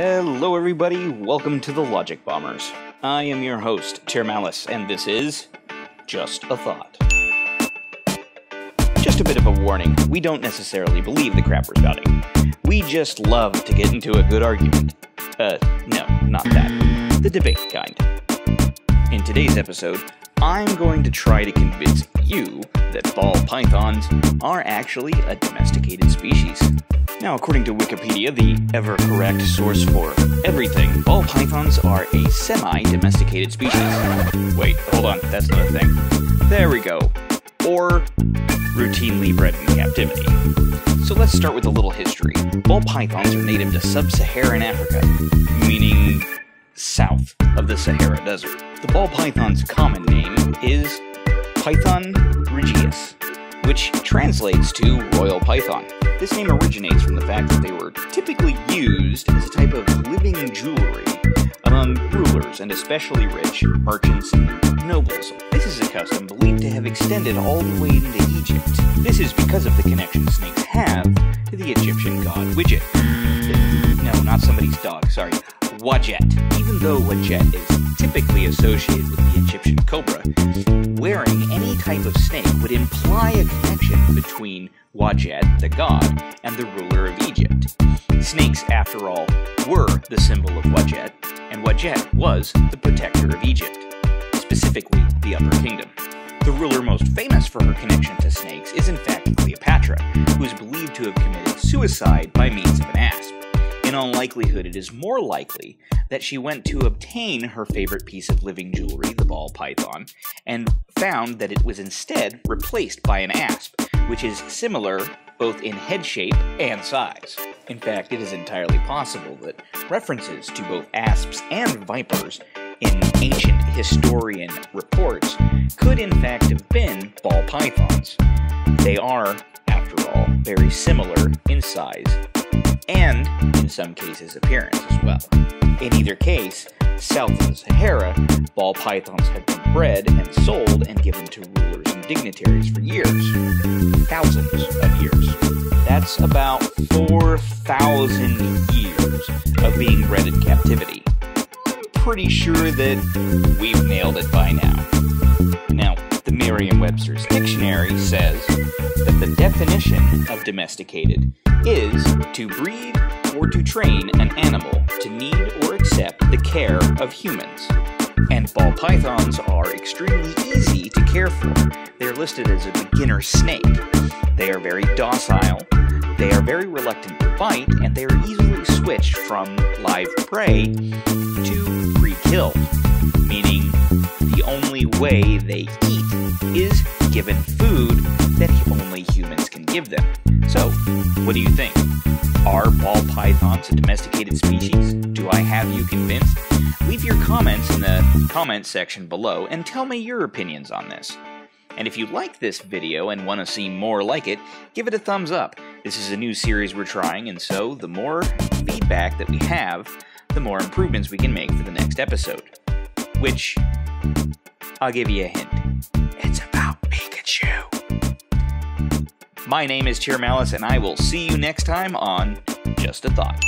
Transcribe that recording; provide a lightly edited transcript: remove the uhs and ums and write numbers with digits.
Hello everybody, welcome to The Logic Bombers. I am your host, Tir Malice, and this is Just a Thought. Just a bit of a warning, we don't necessarily believe the crap we're spouting. We just love to get into a good argument. No, not that. The debate kind. In today's episode, I'm going to try to convince you that ball pythons are actually a domesticated species. Now, according to Wikipedia, the ever-correct source for everything, ball pythons are a semi-domesticated species. Wait, hold on, that's not a thing. There we go. Or routinely bred in captivity. So let's start with a little history. Ball pythons are native to sub-Saharan Africa, meaning south of the Sahara Desert. The ball python's common name is Python Regius, which translates to Royal Python. This name originates from the fact that they were typically used as a type of living jewelry among rulers and especially rich merchants and nobles. This is a custom believed to have extended all the way into Egypt. This is because of the connection snakes have to the Egyptian god Wadjet. No, not somebody's dog, sorry. Wadjet. Even though Wadjet is typically associated with the Egyptian cobra, wearing any type of snake would imply a connection between Wadjet, the god, and the ruler of Egypt. Snakes, after all, were the symbol of Wadjet, and Wadjet was the protector of Egypt, specifically the Upper Kingdom. The ruler most famous for her connection to snakes is in fact Cleopatra, who is believed to have committed suicide by means of an asp. In all likelihood, it is more likely that she went to obtain her favorite piece of living jewelry, the ball python, and found that it was instead replaced by an asp, which is similar both in head shape and size. In fact, it is entirely possible that references to both asps and vipers in ancient historian reports could in fact have been ball pythons. They are, after all, very similar in size and, in some cases, appearance as well. In either case, south of the Sahara, ball pythons have been bred and sold and given to rulers and dignitaries for years. Thousands of years. That's about 4,000 years of being bred in captivity. Pretty sure that we've nailed it by now. Now, the Merriam-Webster's dictionary says that the definition of domesticated is to breed or to train an animal to need or accept the care of humans. And ball pythons are extremely easy to care for. They're listed as a beginner snake. They are very docile, they are very reluctant to bite, and they are easily switched from live prey to pre-killed, meaning the only way they eat is given food that only humans can give them. So, what do you think? Are ball pythons a domesticated species? Do I have you convinced? Leave your comments in the comments section below and tell me your opinions on this. And if you like this video and want to see more like it, give it a thumbs up. This is a new series we're trying, and so the more feedback that we have, the more improvements we can make for the next episode. Which, I'll give you a hint. It's about Pikachu. My name is Tir Malice, and I will see you next time on Just a Thought.